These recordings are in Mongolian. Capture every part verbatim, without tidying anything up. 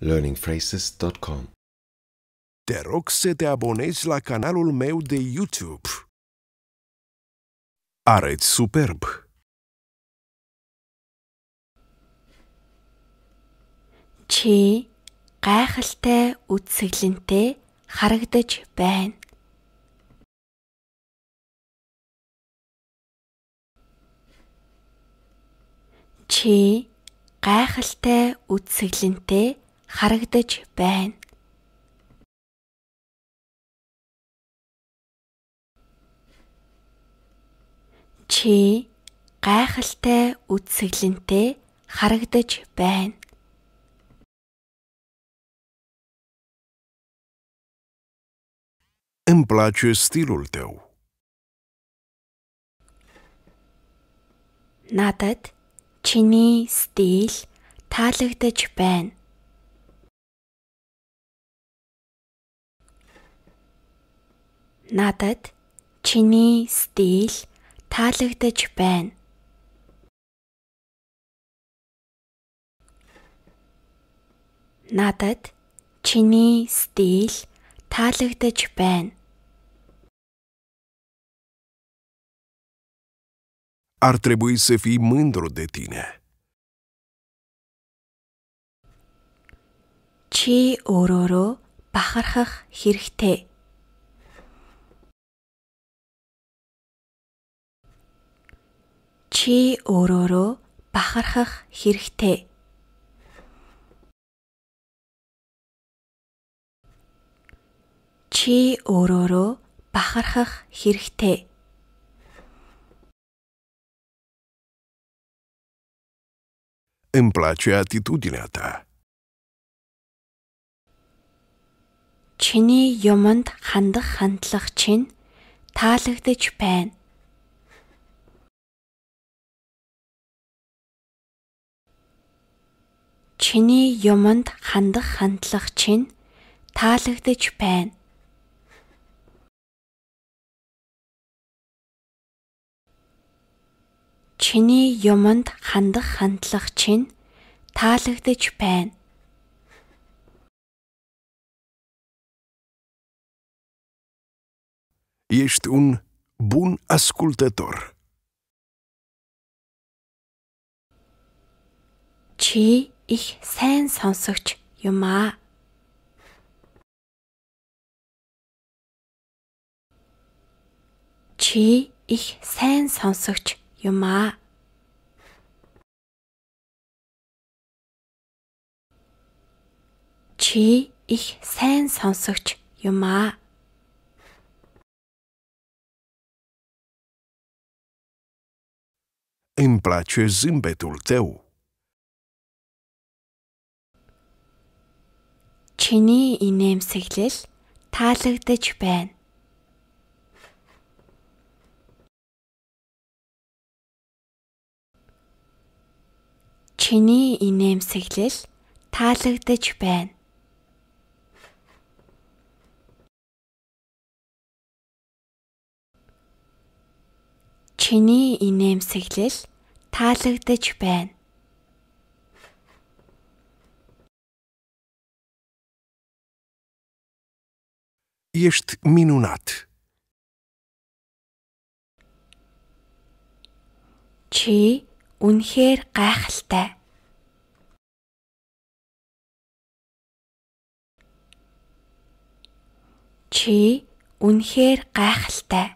learning phrases dot com. Te rog să te abonezi la canalul meu de YouTube. Arăți superb! Чи гайхалтай үзэсгэлэнтэй харагдаж байна. Чи гайхалтай үзэсгэлэнтэй харагдаж байна. Чи гайхалтай үзэсгэлэнтэй харагдаж байна. Îmi place stilul tău. Надад чиний стил таалагдаж байна. Надад чиний стил таалагдаж байна. Надад чиний стил таалагдаж байна. Ar trebui să fii mândru de tine. Чи өөрөөрөө бахархах хэрэгтэй. Чи өөрөөрөө бахархах хэрэгтэй. Чи өөрөөрөө бахархах хэрэгтэй. Îmi place atitudinea ta. Чиний юманд хандах хандлага чинь таалагдаж байна. Чиний юманд хандах хандлага чинь таалагдаж байна. Чиний юманд хандах хандлага чинь таалагдаж байна. Ești un bun ascultător. Чи их сайн сонсогч юм аа. Чи их сайн сонсогч юм аа. Чи их сайн сонсогч юм аа. Îmi place zâmbetul tău. Чиний инээмсэглэл таалагдаж байна. Чиний инээмсэглэл таалагдаж байна. Чиний инээмсэглэл таалагдаж байна. Ești minunat. Чи үнэхээр гайхалтай. Чи үнэхээр гайхалтай.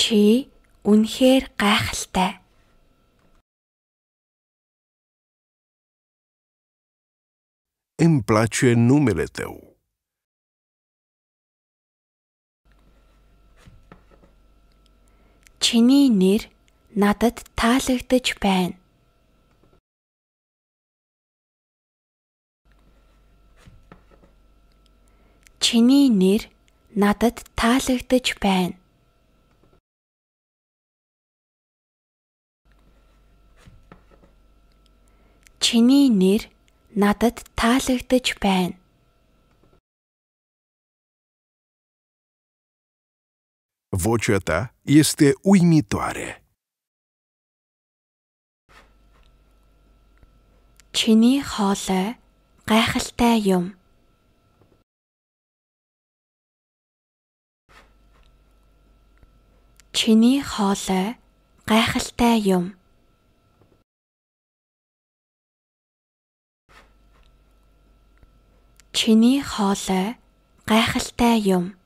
Чи үнэхээр гайхалтай. Îmi place numele tău. Чиний нэр надад таалагдаж байна. Чиний нэр надад таалагдаж байна. Чиний нэр надад таалагдаж байна. Vocea ta este uimitoare. Чиний хоолой гайхалтай юм. Чиний хоолой гайхалтай юм. Чиний хоолой гайхалтай юм.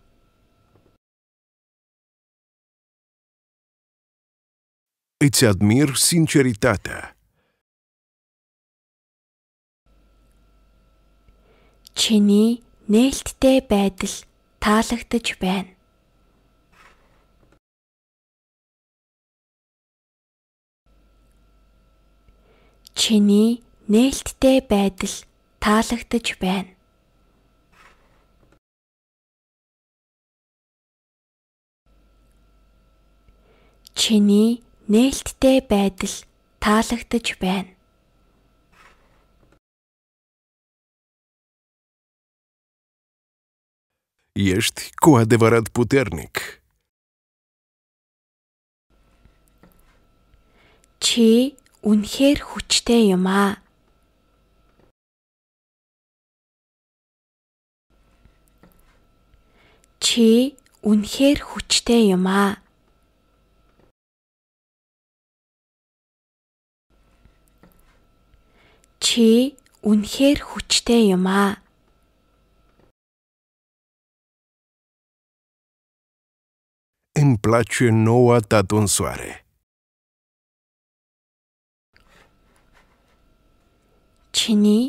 Îți admir sinceritatea. Чиний нээлттэй байдал таалагдж байна. Чиний нээлттэй байдал таалагдж байна. Чиний нээлттэй байдал таалагдж байна. Ești cu adevărat puternic. Чи үнэхээр хүчтэй юм аа. Чи үнэхээр хүчтэй юм аа. Чи үнэхээр хүчтэй юм аа. Îmi place noua ta donsoare. Чиний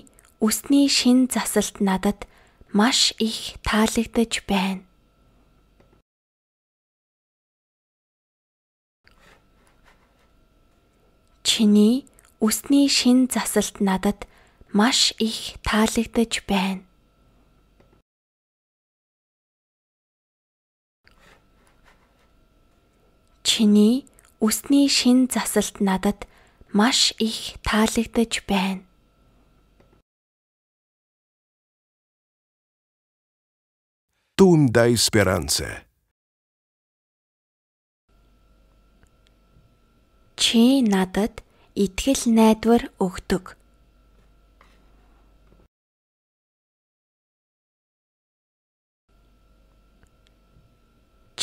усний шин засалт надад маш их таалагдж байна. Чиний усний шин засалт надад маш их таалагдж байна. Чиний усний шин засалт надад маш их таалагдж байна. Tu îmi dai speranțe. Чи надад итгэл найдвар өгдөг.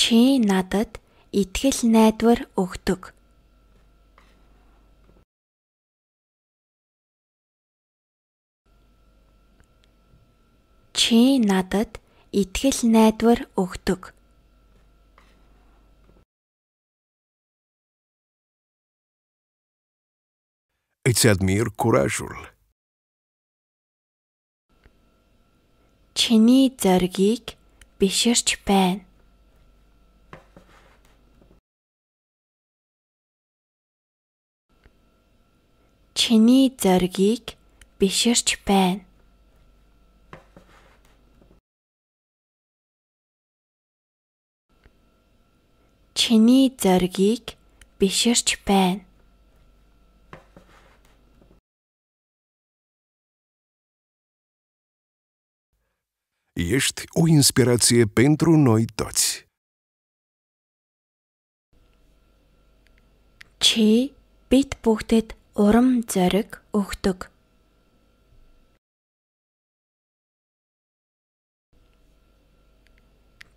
Чи надад итгэл найдвар өгдөг. Чи надад итгэл найдвар өгдөг. Îți admir curajul. Чиний зоргийг биширч байна. Чиний зоргийг биширч байна. Чиний зоргийг биширч байна. Ești o inspirație pentru noi toți. Чи бид бүгдэд урам зориг өгдөг.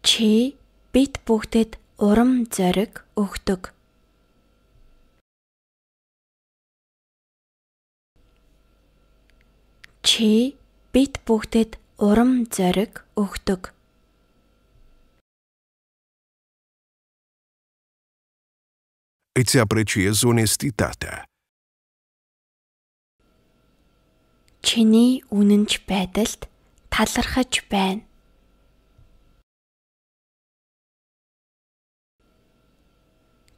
Чи бид бүгдэд урам зориг өгдөг. Чи бид бүгдэд урам зориг өгдөг. Îți apreciez onestitatea. Чиний үнэнч байдалд талархаж байна.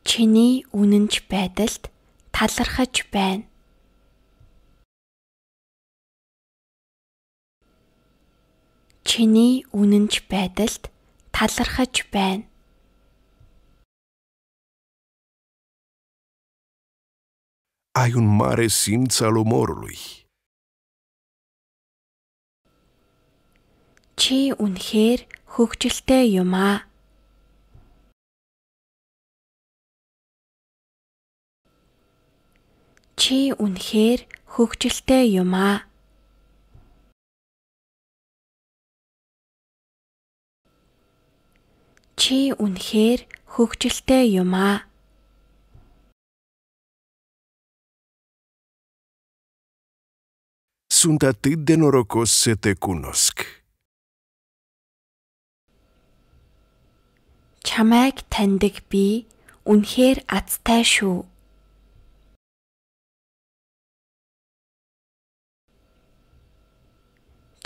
Чиний үнэнч байдалд талархаж байна. Чиний үнэнч байдалд талархаж байна. Ai un mare simț al umorului. Чи үнэхээр хөвгөлтэй юм аа. Чи үнэхээр хөвгчлөлтэй юм аа. Чи үнэхээр хөвгчлөлтэй юм аа. Sunt atât de norocos să te cunosc. Чамайг таньдаг би үнэхээр азтай шүү.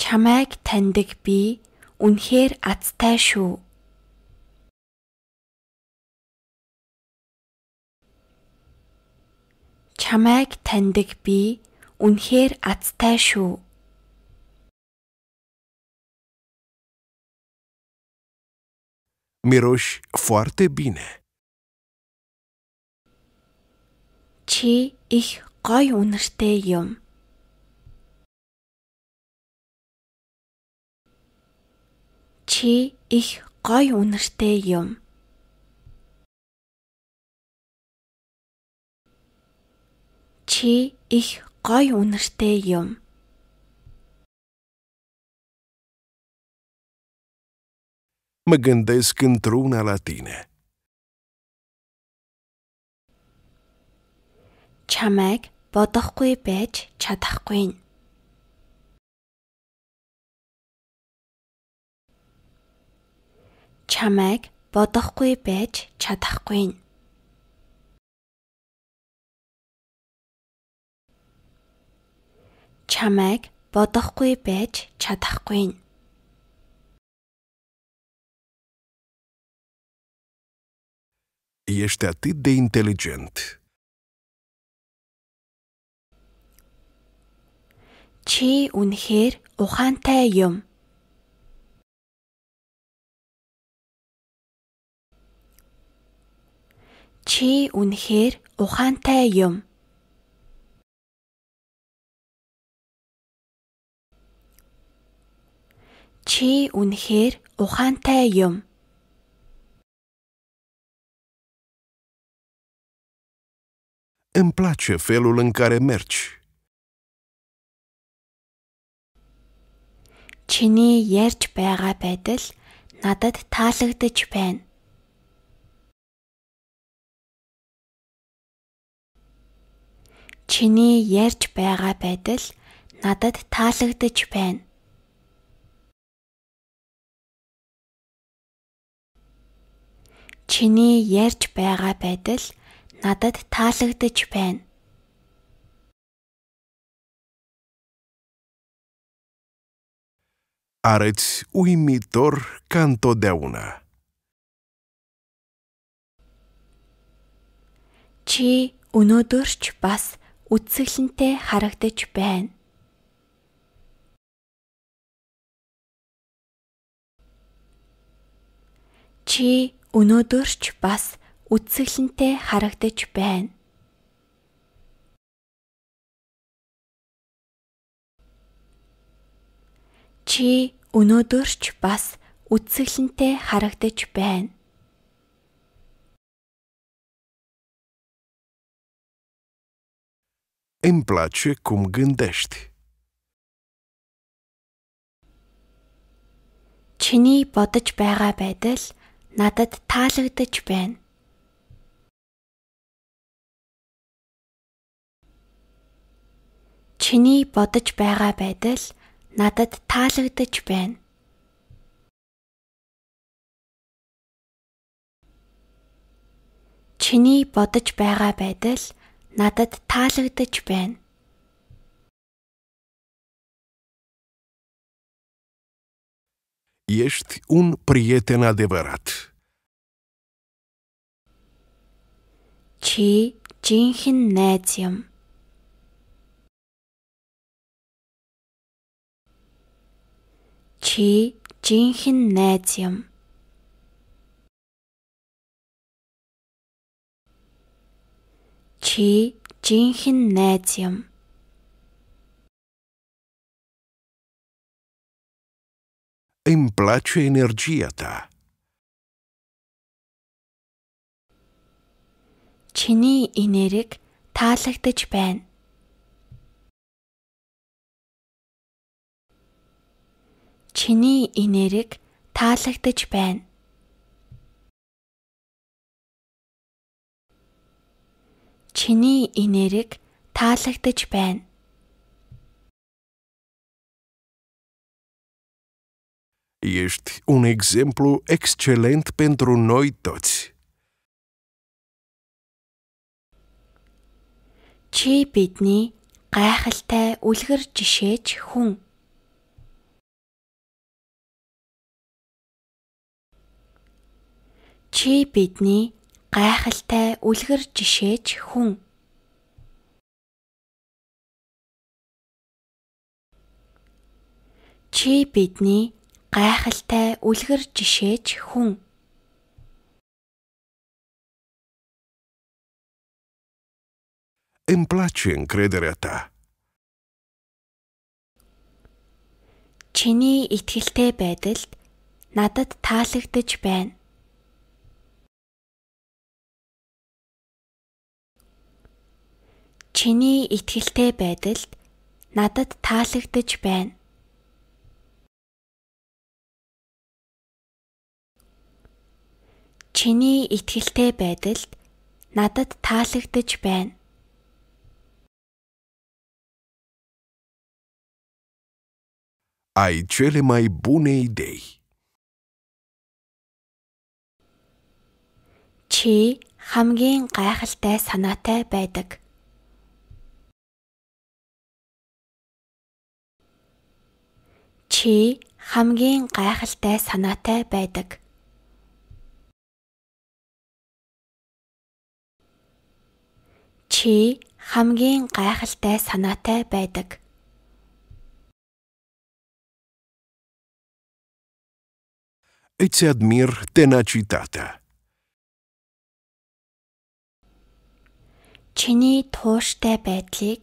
Чамайг таньдаг би үнэхээр азтай шүү. Чамайг таньдаг би үнэхээр азтай шүү. Miroși foarte bine. Чи их гоё үнэртэй юм. Чи их гоё үнэртэй юм. Чи их гоё үнэртэй юм. Mă gândesc într-una la tine. Чамайг бодохгүй байж чадахгүй. Чамайг бодохгүй байж чадахгүй. Чамайг бодохгүй байж чадахгүй. Ești atât de inteligent. Чи үнэхээр ухаантай юм. Чи үнэхээр ухаантай юм. Чи үнэхээр ухаантай юм. Îmi place felul în care mergi. Чиний ярьж байгаа байдал надад таалагдаж байна. Чиний ярьж байгаа байдал надад таалагдаж байна. Чиний ярьж байгаа байдал надад таалагдаж байна. Arăți uimitor ca întotdeauna. Чи өнөөдөр ч бас үзэсгэлэнтэй харагдаж байна. Чи өнөөдөр ч бас үзэсгэлэнтэй харагдаж байна. Чи өнөөдөр ч бас үзэсгэлэнтэй харагдаж байна. Îmi place cum gândești. Чиний бодож байгаа байдал надад таалагдаж байна. Чиний бодож байгаа байдал надад таалагдаж байна. Чиний бодож байгаа байдал надад таалагдаж байна. Ești un prieten adevărat. Чи жинхэнэ найз юм. Чи жинхэнэ найз юм. Чи жинхэнэ найз юм. Îmi place energia ta. Чиний энерги таалагдж байна. Чиний энерги таалагдж байна. Чиний энерги таалагдж байна. Ești un exemplu excelent pentru noi toți. Чи бидний гайхалтай үлгэр жишээч хүн. Чи бидний гайхалтай үлгэр жишээч хүн. Чи бидний гайхалтай үлгэр жишээч хүн. Îmi place încrederea ta. Чиний итгэлтэй байдал надад таалагдж байна. Чиний итгэлтэй байдал надад таалагдж байна. Чиний итгэлтэй байдал надад таалагдж байна. Ai cele mai bune idei. Чи хамгийн гайхалтай санаатай байдаг. Чи хамгийн гайхалтай санаатай байдаг. Чи хамгийн гайхалтай санаатай байдаг. Îți admir tenacitatea. Чиний тууштай байдлыг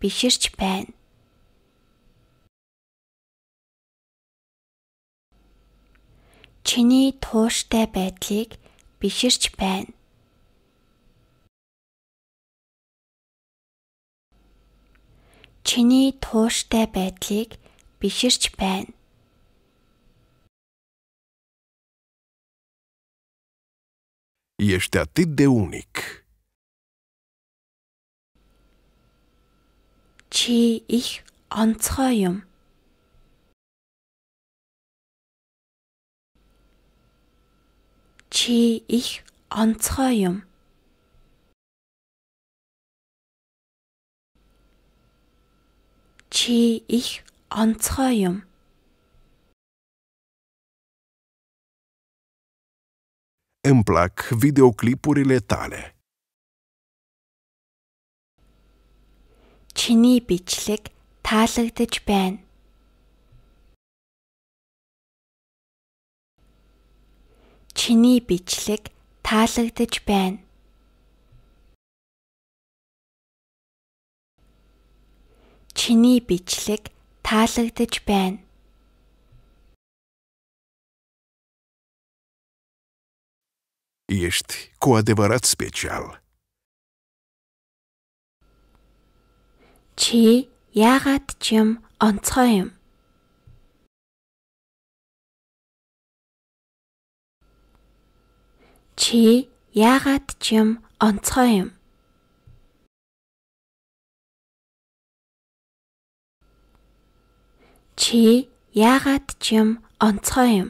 биширч байна. Чиний тууштай байдлыг биширч байна. Чиний тууштай байдлыг биширч байна. Ești atât de unic. Чи их онцгой юм. Чи их онцгой юм. Чи их онцгой юм. Îmi plac videoclipurile tale. Чиний бичлэг таалагдж байна. Чиний бичлэг таалагдж байна. Чиний бичлэг таалагдж байна. Ești cu adevărat special. Чи яагаад ч юм онцгой юм. Чи яагаад ч юм онцгой юм. Чи яагаад ч юм онцгой юм.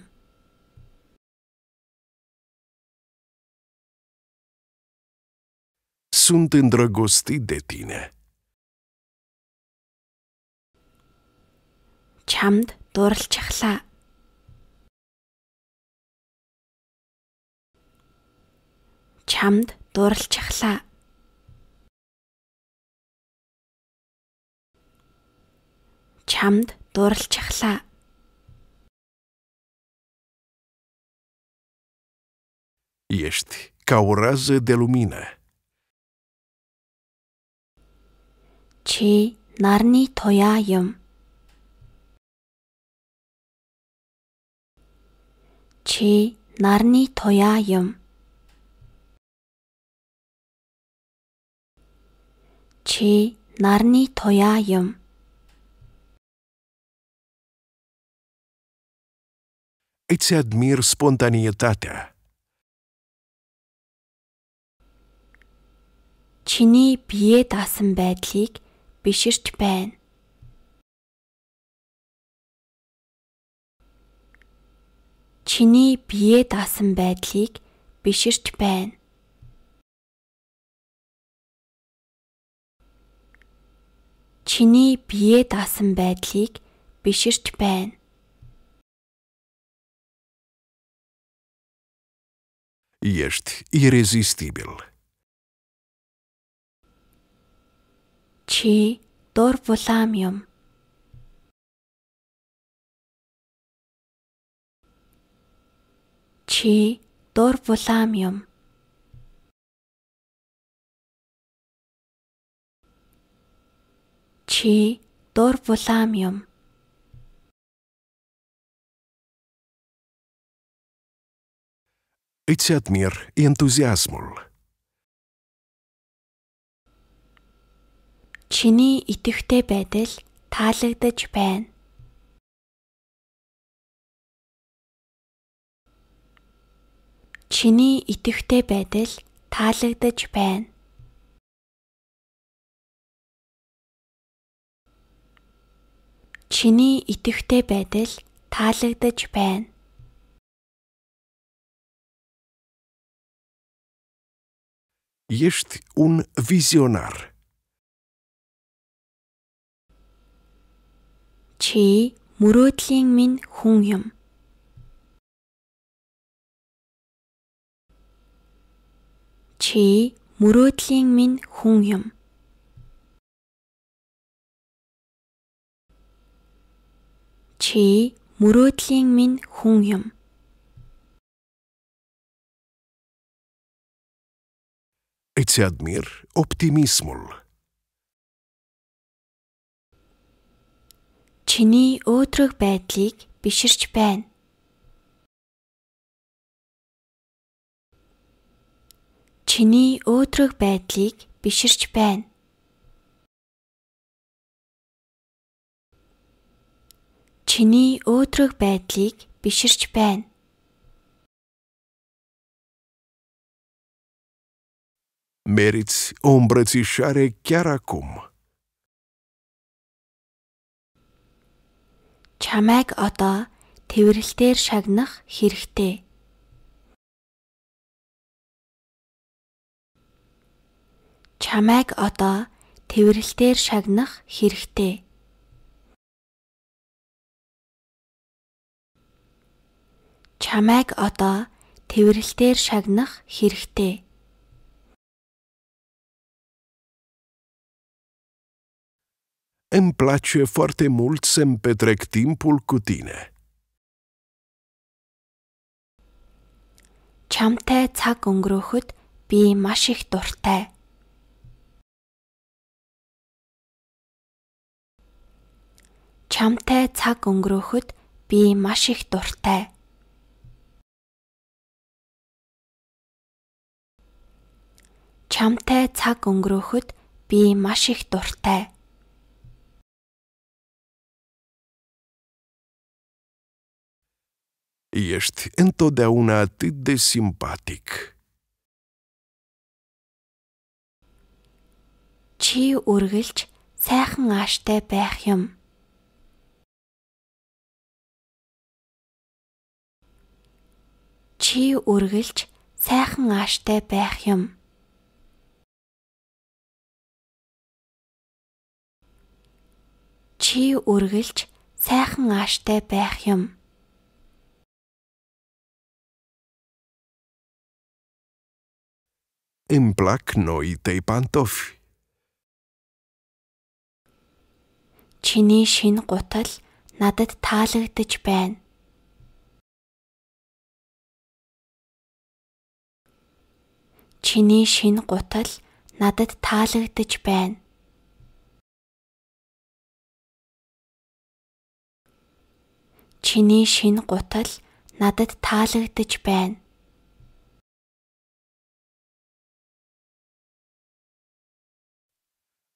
Sunt îndrăgostit de tine. Чамд дурлчихлаа. Чамд дурлчихлаа. Чамд дурлчихлаа. Ești ca o rază de lumină. Чи нарны туяа юм. Чи нарны туяа юм. 같이 나른해둬야 함. Îți admir spontaneitatea. Чиний бие даасан байдлыг биширч байна. Чиний бие даасан байдлыг биширч байна. Чиний бие даасан байдлыг биширч байна. Ești irezistibil. Чи дур булаам юм. Чи дур булаам юм. Чи дур булаам юм. Îți admir entuziasmul. Чиний идэвхтэй байдал таалагдаж байна. Чиний идэвхтэй байдал таалагдаж байна. Чиний идэвхтэй байдал таалагдаж байна. Ești un vizionar. Чи мөрөөдлийн минь хүн юм. Чи мөрөөдлийн минь хүн юм. Чи мөрөөдлийн минь хүн юм. Îți admir optimismul. Чиний өөдрөг байдлыг биширч байна. Чиний өөдрөг байдлыг биширч байна. Чиний өөдрөг байдлыг биширч байна. Meriți o îmbrățișare chiar acum. Чамайг одоо тэмдэглэлээр шагнах хэрэгтэй. Чамайг одоо тэмдэглэлээр шагнах хэрэгтэй. Чамайг одоо тэмдэглэлээр шагнах хэрэгтэй. Îmi place foarte mult să-mi petrec timpul cu tine. Чамтай цаг өнгөрөхөд би маш их дуртай. Чамтай цаг өнгөрөхөд би маш их дуртай. Чамтай цаг өнгөрөхөд би маш их дуртай. Ești întotdeauna atât de simpatic. Чи үргэлж сайхан ааштай байх юм. Чи үргэлж сайхан ааштай байх юм. Чи үргэлж сайхан ааштай байх юм. Îmi plac noi tăi pantofi. Чиний шинэ гутал надад таалагдаж байна. Чиний шинэ гутал надад таалагдаж байна. Чиний шинэ гутал надад таалагдаж байна.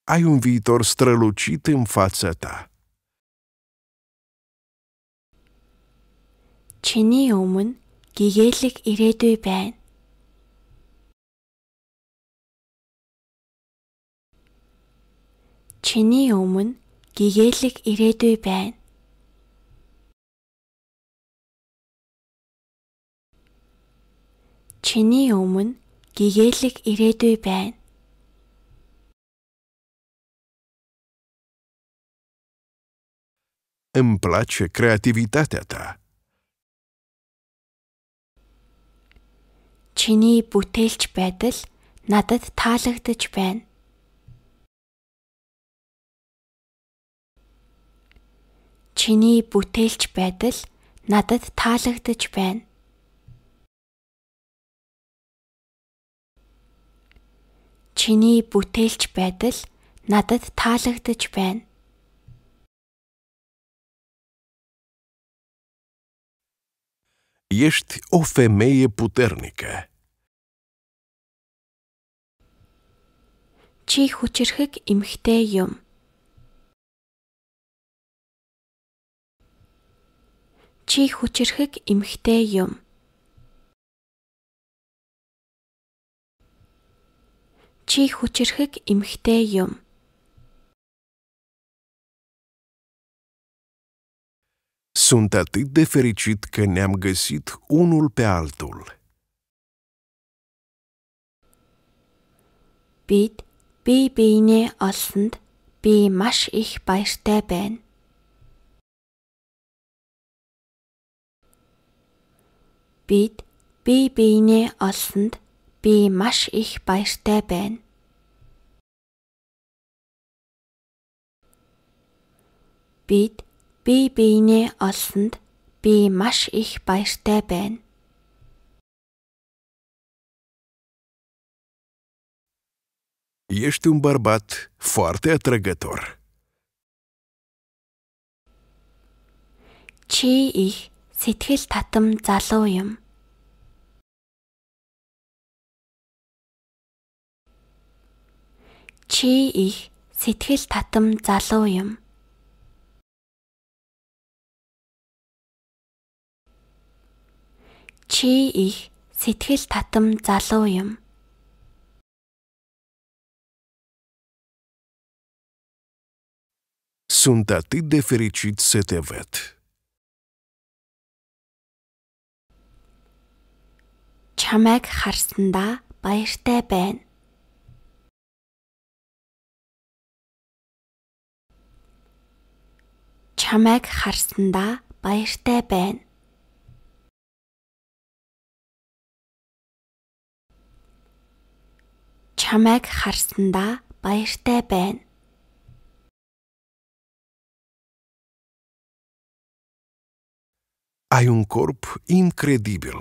ai un viitor strălucit în fața ta. Чиний өмнө гэгээлэг ирээдүй байна. Чиний өмнө гэгээлэг ирээдүй байна. Чиний өмнө гэгээлэг ирээдүй байна. Îmi place creativitatea ta. Чиний бүтээлч байдал надад таалагдж байна. Чиний бүтээлч байдал надад таалагдж байна. Чиний бүтээлч байдал надад таалагдж байна. Ești o femeie puternică. Чи хүчирхэг эмэгтэй юм. Чи хүчирхэг эмэгтэй юм. Чи хүчирхэг эмэгтэй юм. Sunt atât de fericit că ne-am găsit unul pe altul. Бид бие биенээ олсонд би маш их баяртай байна. Бид бие биенээ олсонд би маш их баяртай байна. Бид бие биенээ олсонд би маш их баяртай байна. Ești un bărbat foarte atrăgător. Чи их сэтгэл татам залуу юм. Чи их сэтгэл татам залуу юм. Чи их сэтгэл татам залуу юм. Sunt atât de fericit să te văd. Чамайг харсандаа баяртай байна. Чамайг харсандаа баяртай байна. Чамайг харсандаа баяртай байна. Ai un corp incredibil.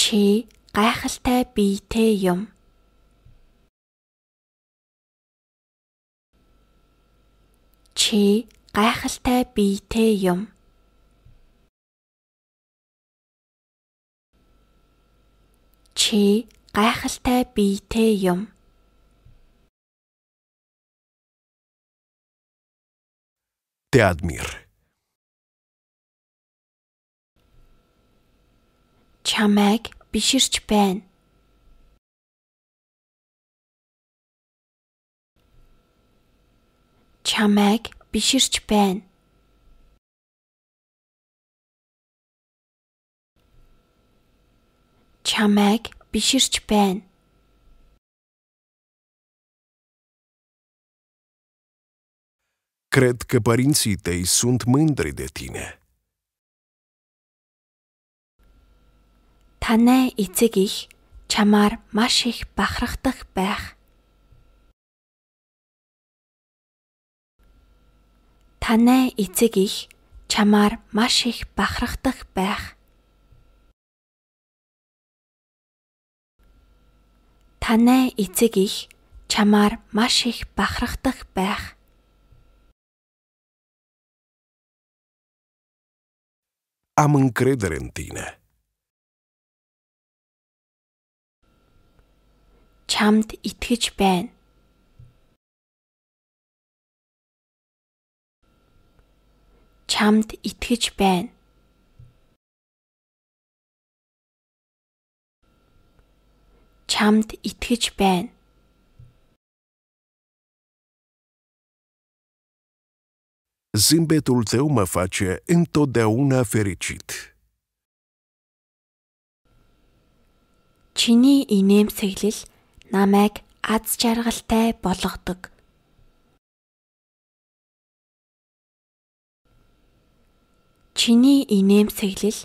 Чи гайхалтай биетэй юм. Чи гайхалтай биетэй юм. Чи гайхалтай биетэй юм. Te admir. Чамайг биширч байна. Чамайг биширч байна. Чамайг биширч байна. Cred că părinții tăi sunt mândri de tine. Танай эцэг их чамаар маш их бахархдаг байх. Танай эцэг их чамаар маш их бахархдаг байх. Танай эцэг их чамаар маш их бахархдаг байх. Am încredere în tine. чамд итгэж байна. Чамд итгэж байна. Чамд итгэж байна. Zâmbetul tău mă face întotdeauna fericit. Чиний инээмсэглэл намайг аз жаргалтай болгодог. Чиний инээмсэглэл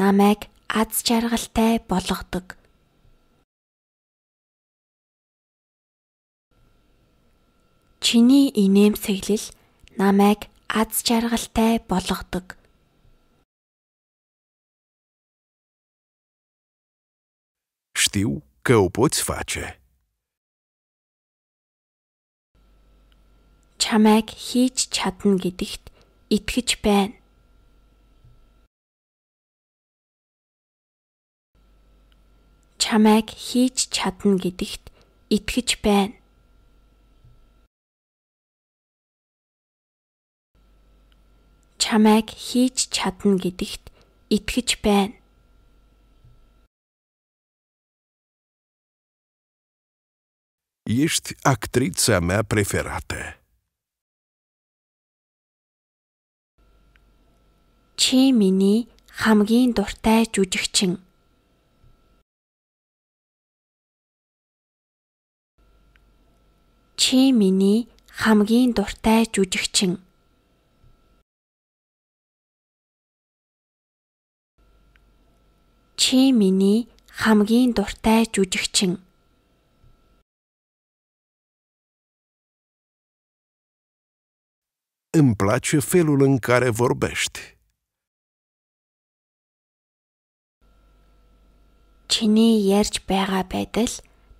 намайг аз жаргалтай болгодог. Чиний инээмсэглэл намайг аз жаргалтай болгодог. Știu că o poți face. Чамайг хийж чадна гэдэгт итгэж байна. Чамайг хийж чадна гэдэгт итгэж байна. Чамайг хийж чадна гэдэгт итгэж байна. Ești actrița mea preferată. Чи миний хамгийн дуртай жүжигчин. Чи миний хамгийн дуртай жүжигчин. Чи миний хамгийн дуртай жүжигчин. Îmi place felul în care vorbești. Чиний ярьж байгаа байдал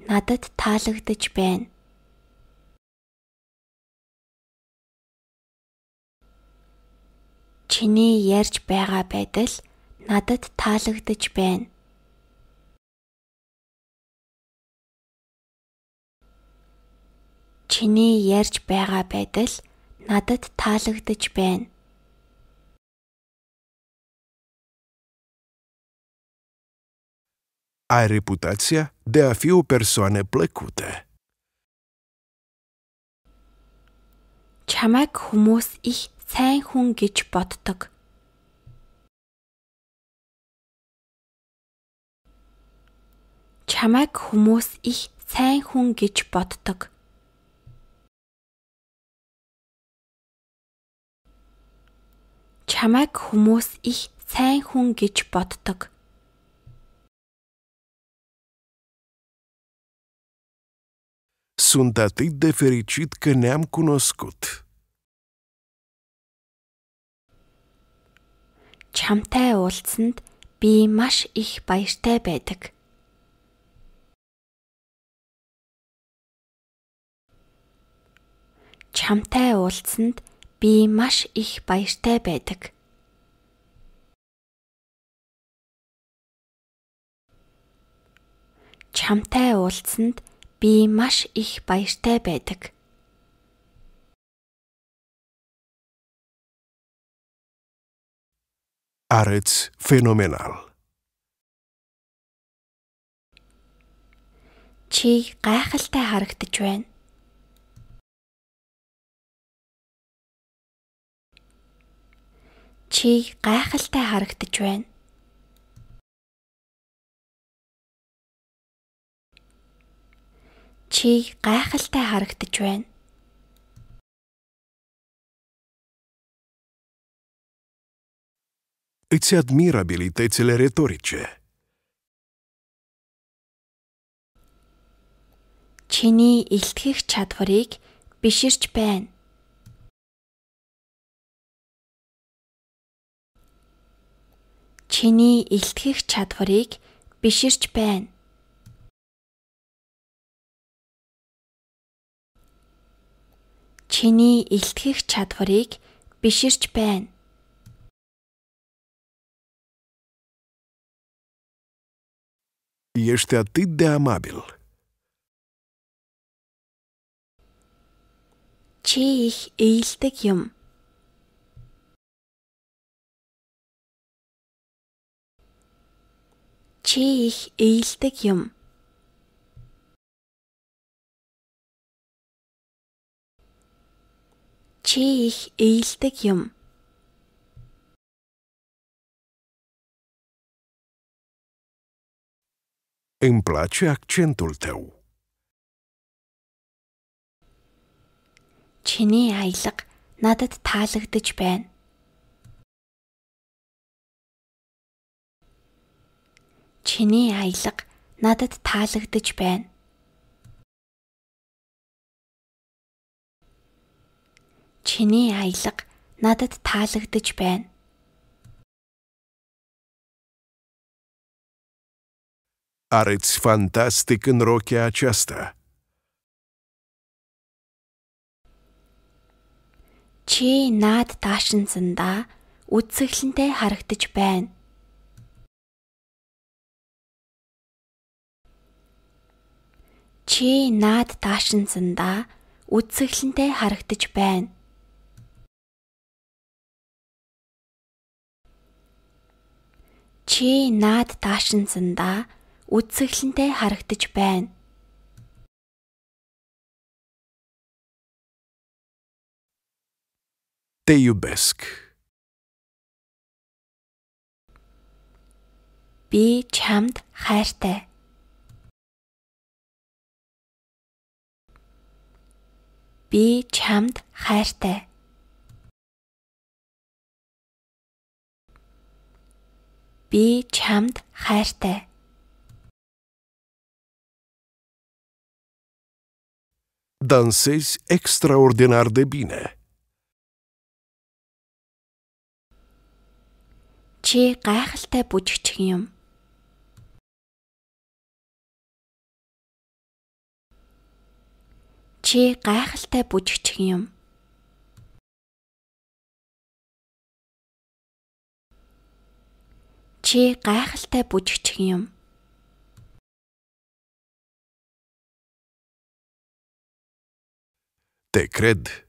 надад таалагдаж байна. Чиний ярьж байгаа байдал надад таалагдаж байна. Чиний ярьж байгаа байдал надад таалагдаж байна. Ai reputația de a fi o persoană plăcută. Чамайг хүмүүс их сайн хүн гэж боддог. Чамайг хүмүүс их сайн хүн гэж боддог. Чамайг хүмүүс их сайн хүн гэж боддог. Sunt atât de fericit că ne-am cunoscut. Чамтай уулзсанд би маш их баяртай байдаг. Чамтай уулзсанд би маш их баяртай байдаг. Чамтай уулзсанд би маш их баяртай байдаг. Arăți fenomenal. Чи гайхалтай харагдаж байна. Чи гайхалтай харагдаж байна. Чи гайхалтай харагдаж байна. Îți admir abilitățile retorice. Чиний илтгэх чадварыг биширч байна. Чиний илтгэх чадварыг биширч байна. Чиний илтгэх чадварыг биширч байна. Ești atât de amabil. Чи их ээлдэг юм. Чи их ээлдэг юм. Чи их ээлдэг юм. Îmi place accentul tău. Чиний аялга надад таалагдж байна. Чиний аялга надад таалагдж байна. Чиний аялга надад таалагдж байна. Arăți fantastic în rochea aceasta. Чи наад таашинсандаа үзэсгэлэнтэй харагдаж байна. Чи наад таашинсандаа үзэсгэлэнтэй харагдаж байна. Чи наад таашинсандаа үзэсгэлэнтэй харагдаж байна. Te iubesc. Би чамд хайртай. Би чамд хайртай. Би чамд хайртай. Dansezi extraordinar de bine. Чи гайхалтай бүжигчин юм. Чи гайхалтай бүжигчин юм. Чи гайхалтай бүжигчин юм. Te cred.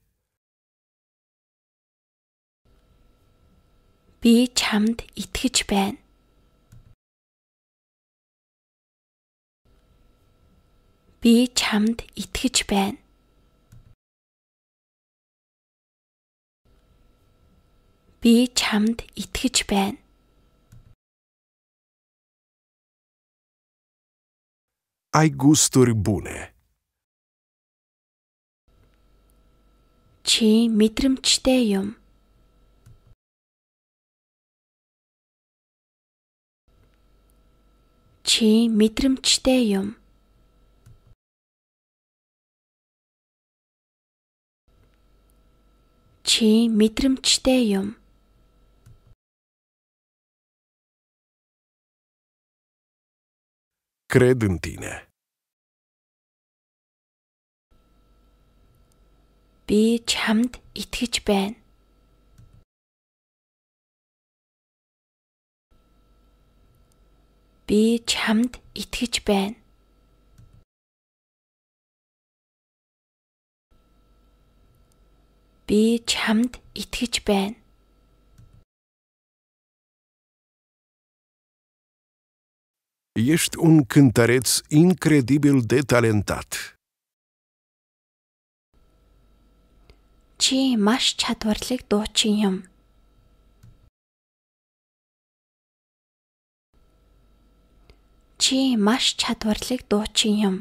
Би чамд итгэж байна. Би чамд итгэж байна. Би чамд итгэж байна. Ai gusturi bune. Чи мэдрэмжтэй юм. Чи мэдрэмжтэй юм. Чи мэдрэмжтэй юм. Cred în tine. Би чамд итгэж байна. Би чамд итгэж байна. Би чамд итгэж байна. Ești un cântăreț incredibil de talentat. Чи маш чадварлаг дуучин юм. Чи маш чадварлаг дуучин юм.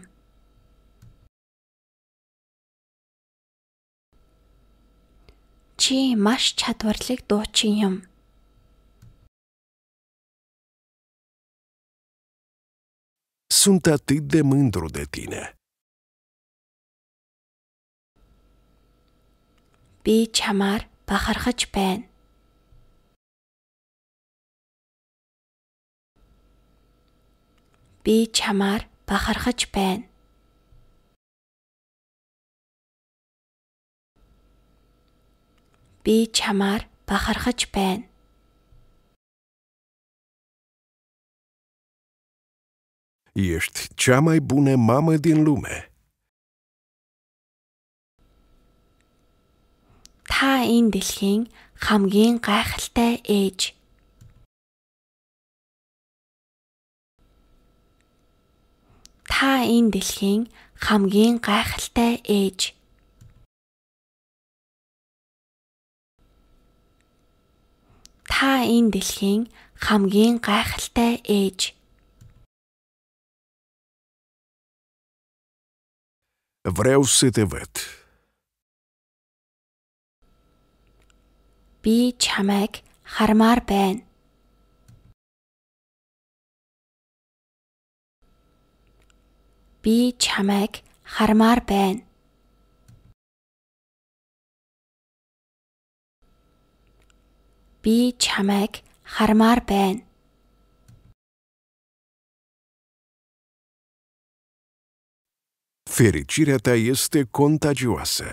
Чи маш чадварлаг дуучин юм. Sunt atât de mândru de tine. Би чамаар бахархаж байна. Би чамаар бахархаж байна. Би чамаар бахархаж байна. Ești cea mai bună mamă din lume. Та энэ дэлхийн хамгийн гайхалтай ээж. Та энэ дэлхийн хамгийн гайхалтай ээж. Та энэ дэлхийн хамгийн гайхалтай ээж. Vreau să te văd. Би чамайг хармаар байна. Би чамайг хармаар байна. Би чамайг хармаар байна. Fericirea ta este contagioasă.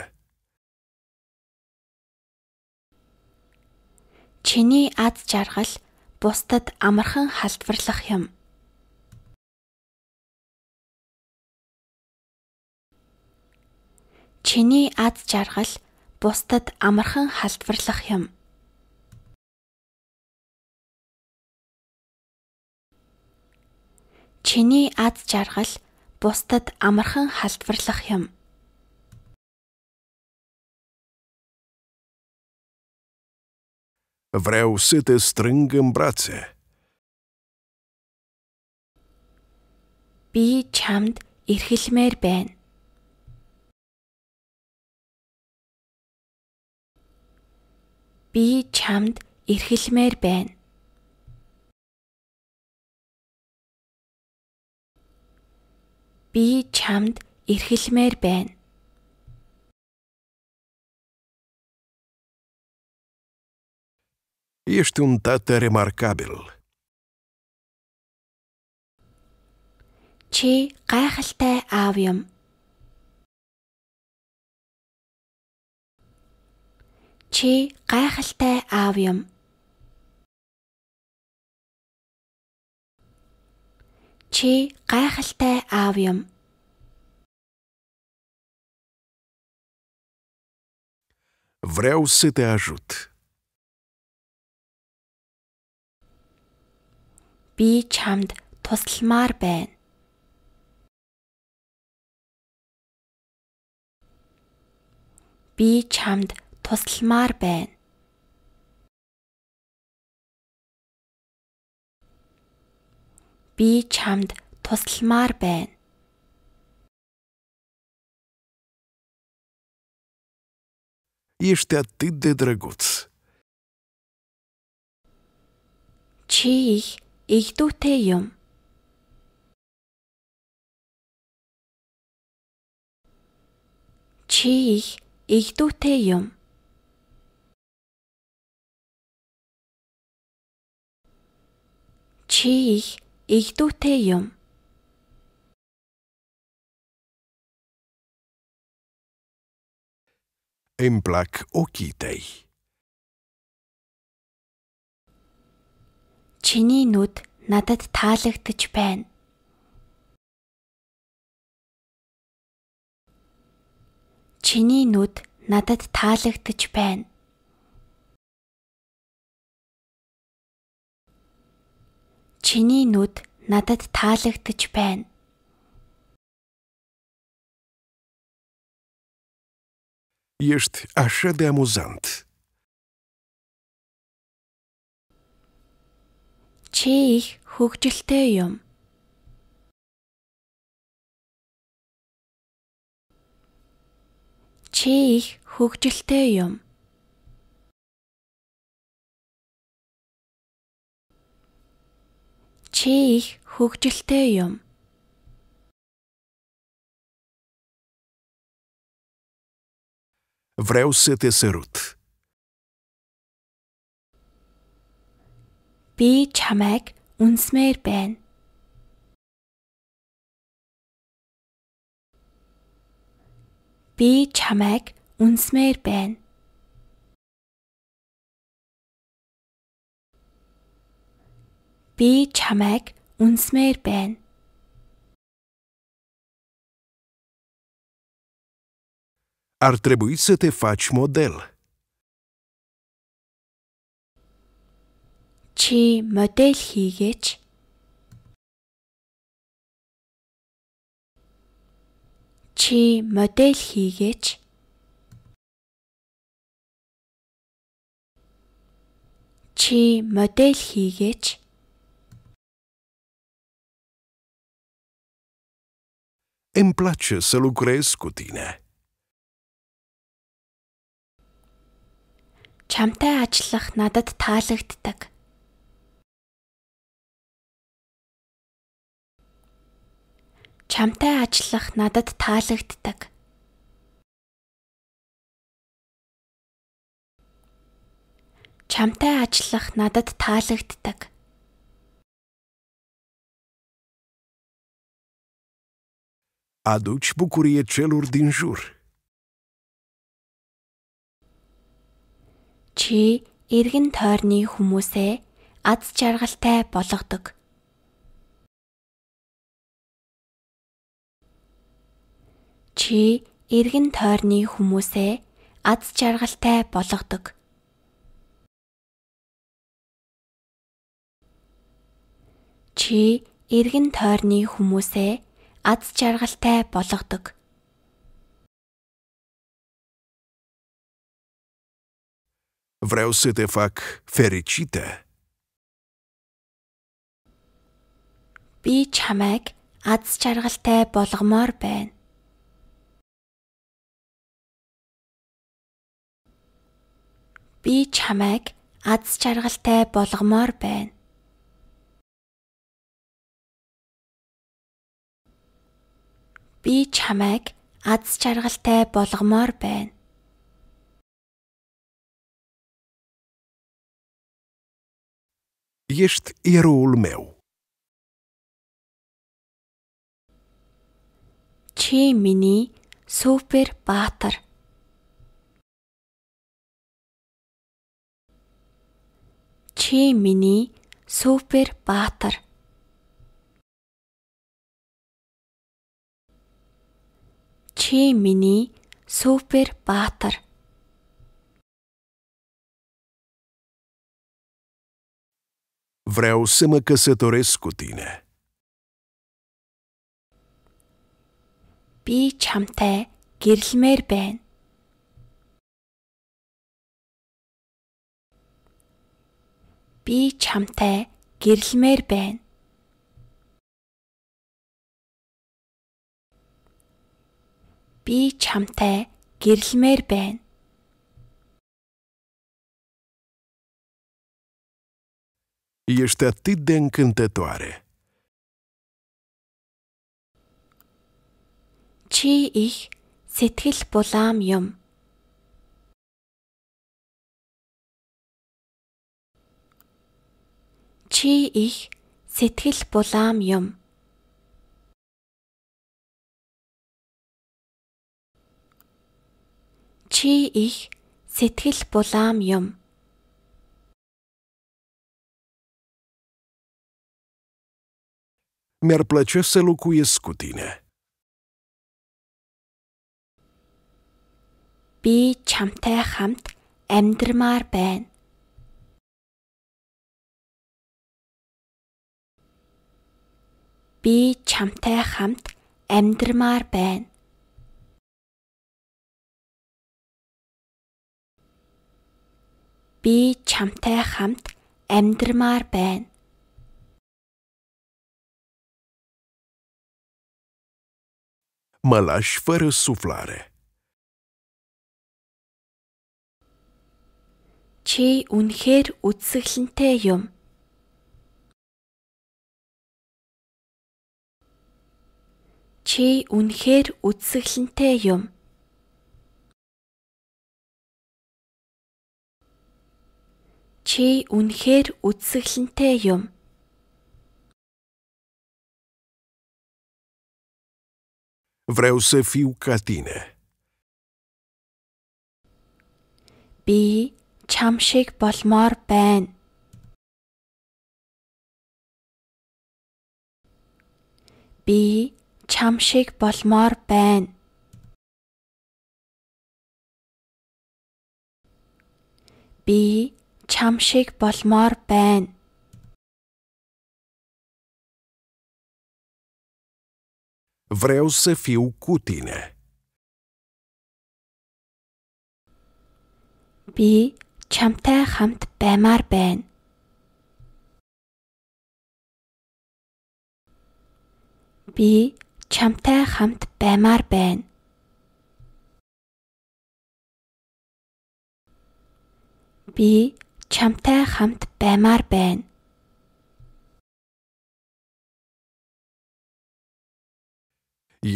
Чиний аз жаргал бусдад амархан халтварлах юм. Чиний аз жаргал бусдад амархан халтварлах юм. Чиний аз жаргал бусдад амархан халтварлах юм. Vreau să te strâng în brațe. Би чамд эрхэлмээр байна. Би чамд эрхэлмээр байна. Би чамд эрхэлмээр байна. Ești un tată remarcabil. Чи гайхалтай аав юм. Чи гайхалтай аав юм. Чи гайхалтай аав юм. Vreau să te ajut. Би чамд тусламаар байна. Би чамд тусламаар байна. Би чамд тусламаар байна. Ești atât de drăguț. Чи их эгдүүтэй юм. Чи их эгдүүтэй юм. Чи их эгдүүтэй юм. Îmi plac ochii tăi. Чиний нүд надад таалагдж байна. Чиний нүд надад таалагдж байна. Чиний нүд надад таалагдж байна. Ești așa de amuzant. Чи их хөвгөлтэй юм. Чи их хөвгөлтэй юм. Чи их хөвгөлтэй юм. Vreau să te sărut. Би чамайг үнсмээр байна. Би чамайг үнсмээр байна. Би чамайг үнсмээр байна. Ar trebui să te faci model. Чи модель хийгээч. Чи модель хийгээч. Чи модель хийгээч. Îmi place să lucrez cu tine. Чамтай ажиллах надад таалагддаг. Чамтай ажиллах надад таалагддаг. Чамтай ажиллах надад таалагддаг. Aduci bucurie celor din jur. Чи эргэн тойрны хүмүүсээ аз жаргалтай болгодог. Чи эргэн тойрны хүмүүсээ аз жаргалтай болгодог. Чи эргэн тойрны хүмүүсээ аз жаргалтай болгодог. Vreau să te fac fericită. Би чамайг аз жаргалтай болгомоор байна. Би чамайг аз жаргалтай болгомоор байна. Би чамайг аз жаргалтай болгомоор байна. Ești eroul meu. Чи миний супер баатар. Чи миний супер баатар. Чи миний супер баатар. Vreau să mă căsătoresc cu tine. Би чамтай гэрлэмээр байна. Би чамтай гэрлэмээр байна. Би чамтай гэрлэмээр байна. Ești atât de încântătoare. Чи их сэтгэл булаам юм. Чи их сэтгэл булаам юм. Чи их сэтгэл булаам юм. Mi-ar plăcea să locuiesc cu tine. Би чамтай хамт амьдрмаар байна. Би чамтай хамт амьдрмаар байна. Би чамтай хамт амьдрмаар байна. Mă lași fără suflare. Чи үнэхээр үзэсгэлэнтэй юм. Чи үнэхээр үзэсгэлэнтэй юм. Чи үнэхээр үзэсгэлэнтэй юм. Vreau să fiu ca tine. Би чам шиг болмоор байна. Би чам шиг болмоор байна. Би чам шиг болмоор байна. Vreau să fiu cu tine. Би чамтай хамт баймаар байна. Би чамтай хамт баймаар байна. Би чамтай хамт баймаар байна.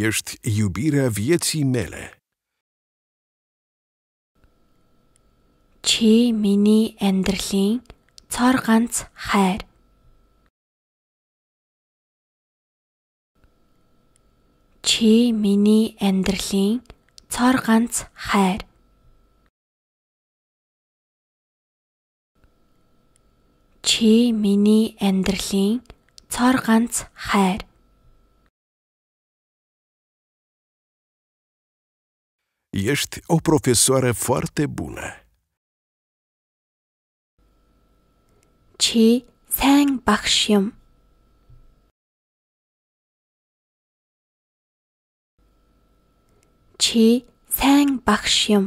Ești iubirea vieții mele. Чи миний амьдралын цор ганц хайр. Чи миний амьдралын цор ганц хайр. Чи миний амьдралын цор ганц хайр. Ești o profesoară foarte bună. Чи сайн багш юм. Чи сайн багш юм.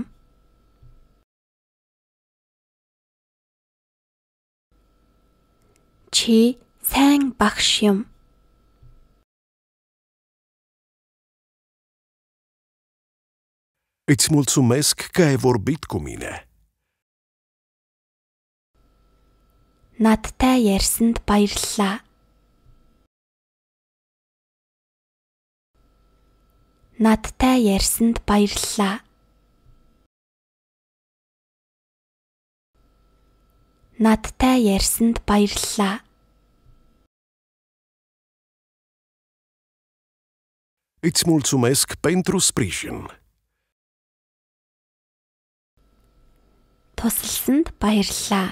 Чи сайн багш юм. Îți mulțumesc că ai vorbit cu mine. Надтай ярьсанд баярлалаа. Надтай ярьсанд баярлалаа. Надтай ярьсанд баярлалаа. Îți mulțumesc pentru sprijin. Тусалсанд баярлалаа.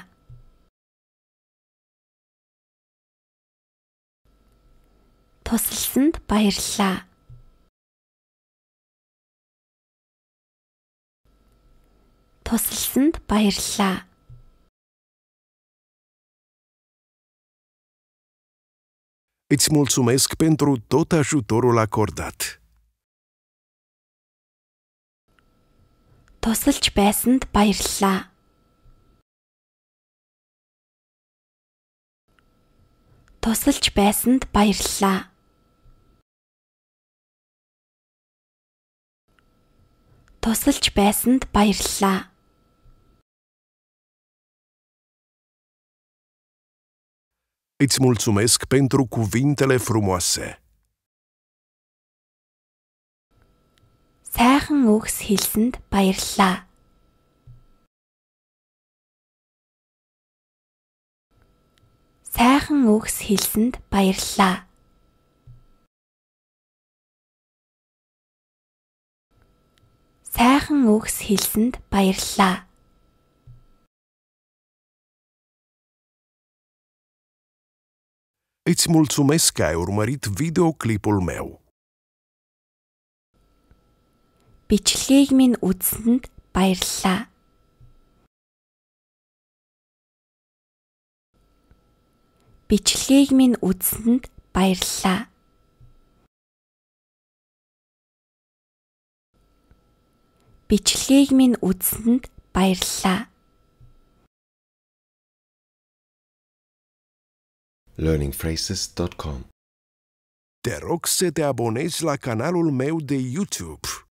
Тусалсанд баярлалаа. Тусалсанд баярлалаа. Îți mulțumesc pentru tot ajutorul acordat. Тусалж байсанд баярлалаа. Тусалж байсанд баярлалаа. Тусалж байсанд баярлалаа. Îți mulțumesc pentru cuvintele frumoase. Сайхан үгс хэлсэнд баярлалаа. Сайхан үгс хэлсэнд баярлалаа. Сайхан үгс хэлсэнд баярлалаа. Îți mulțumesc că ai urmărit videoclipul meu. Бичлэгийг минь үзсэнд баярлалаа. Бичлэгийг минь үзсэнд баярлалаа. Бичлэгийг минь үзсэнд баярлалаа. learning phrases dot com. Te rog să te abonezi la canalul meu de YouTube.